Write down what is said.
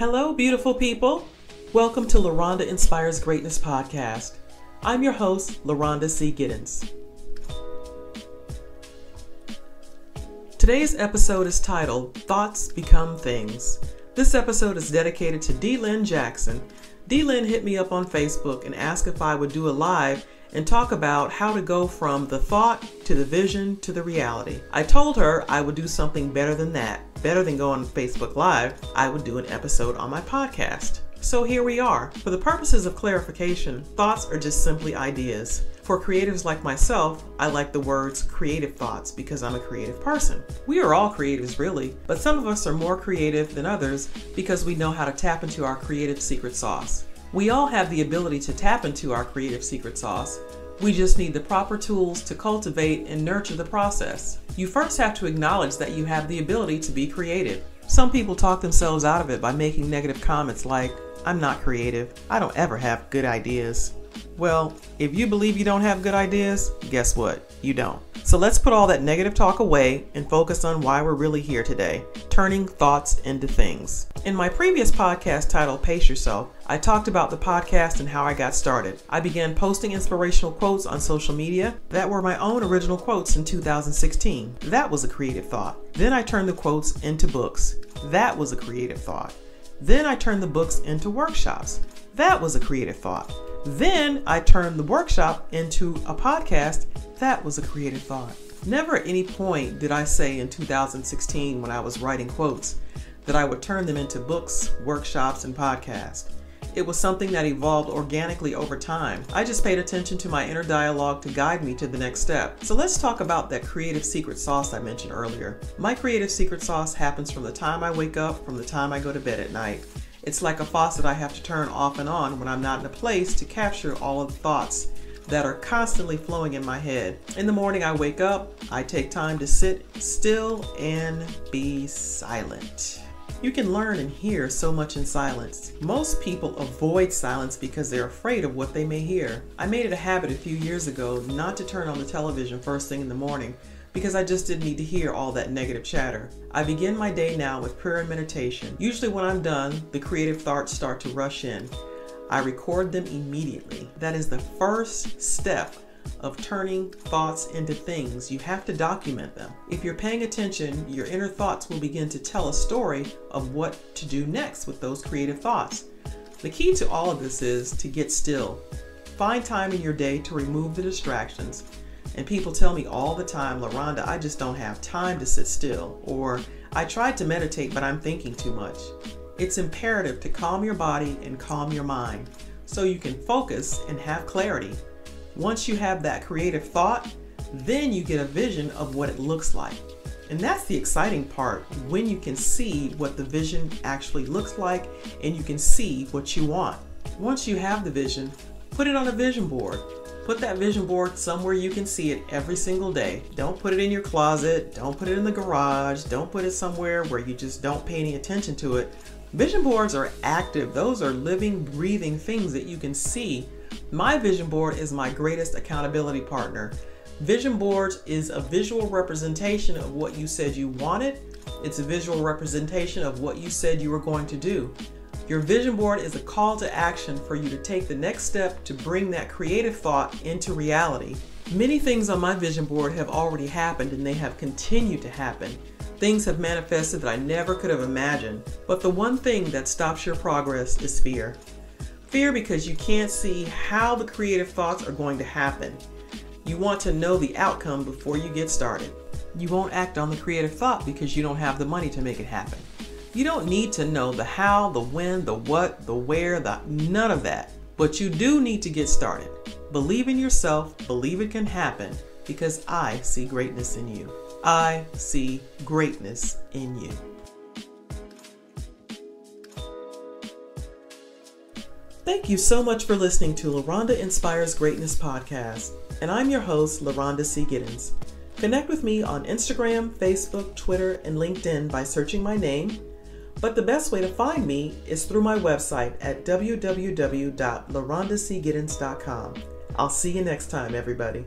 Hello, beautiful people. Welcome to Loronda Inspires Greatness Podcast. I'm your host, Loronda C. Giddens. Today's episode is titled, Thoughts Become Things. This episode is dedicated to D. Lynn Jackson. D. Lynn hit me up on Facebook and asked if I would do a live and talk about how to go from the thought to the vision to the reality. I told her I would do something better than that. Better than going Facebook Live, I would do an episode on my podcast. So here we are. For the purposes of clarification, thoughts are just simply ideas. For creatives like myself, I like the words creative thoughts because I'm a creative person. We are all creatives really, but some of us are more creative than others because we know how to tap into our creative secret sauce. We all have the ability to tap into our creative secret sauce. We just need the proper tools to cultivate and nurture the process. You first have to acknowledge that you have the ability to be creative. Some people talk themselves out of it by making negative comments like, I'm not creative. I don't ever have good ideas. Well, if you believe you don't have good ideas, guess what? You don't. So let's put all that negative talk away and focus on why we're really here today, turning thoughts into things. In my previous podcast titled Pace Yourself, I talked about the podcast and how I got started. I began posting inspirational quotes on social media that were my own original quotes in 2016. That was a creative thought. Then I turned the quotes into books. That was a creative thought. Then I turned the books into workshops. That was a creative thought. Then I turned the workshop into a podcast. That was a creative thought. Never at any point did I say in 2016 when I was writing quotes that I would turn them into books, workshops, and podcasts. It was something that evolved organically over time. I just paid attention to my inner dialogue to guide me to the next step. So let's talk about that creative secret sauce I mentioned earlier. My creative secret sauce happens from the time I wake up, from the time I go to bed at night. It's like a faucet I have to turn off and on when I'm not in a place to capture all of the thoughts that are constantly flowing in my head. In the morning I wake up, I take time to sit still and be silent. You can learn and hear so much in silence. Most people avoid silence because they're afraid of what they may hear. I made it a habit a few years ago not to turn on the television first thing in the morning because I just didn't need to hear all that negative chatter. I begin my day now with prayer and meditation. Usually when I'm done, the creative thoughts start to rush in. I record them immediately. That is the first step of turning thoughts into things. You have to document them. If you're paying attention, your inner thoughts will begin to tell a story of what to do next with those creative thoughts. The key to all of this is to get still. Find time in your day to remove the distractions. And people tell me all the time, Loronda, I just don't have time to sit still, or I tried to meditate, but I'm thinking too much. It's imperative to calm your body and calm your mind so you can focus and have clarity. Once you have that creative thought, then you get a vision of what it looks like. And that's the exciting part, when you can see what the vision actually looks like and you can see what you want. Once you have the vision, put it on a vision board. Put that vision board somewhere you can see it every single day. Don't put it in your closet. Don't put it in the garage. Don't put it somewhere where you just don't pay any attention to it. Vision boards are active. Those are living, breathing things that you can see. My vision board is my greatest accountability partner. Vision boards is a visual representation of what you said you wanted. It's a visual representation of what you said you were going to do. Your vision board is a call to action for you to take the next step to bring that creative thought into reality. Many things on my vision board have already happened and they have continued to happen. Things have manifested that I never could have imagined. But the one thing that stops your progress is fear. Fear because you can't see how the creative thoughts are going to happen. You want to know the outcome before you get started. You won't act on the creative thought because you don't have the money to make it happen. You don't need to know the how, the when, the what, the where, the none of that. But you do need to get started. Believe in yourself, believe it can happen, because I see greatness in you. I see greatness in you. Thank you so much for listening to Loronda Inspires Greatness Podcast, and I'm your host, Loronda C. Giddens. Connect with me on Instagram, Facebook, Twitter, and LinkedIn by searching my name. But the best way to find me is through my website at www.lorondacgiddens.com. I'll see you next time, everybody.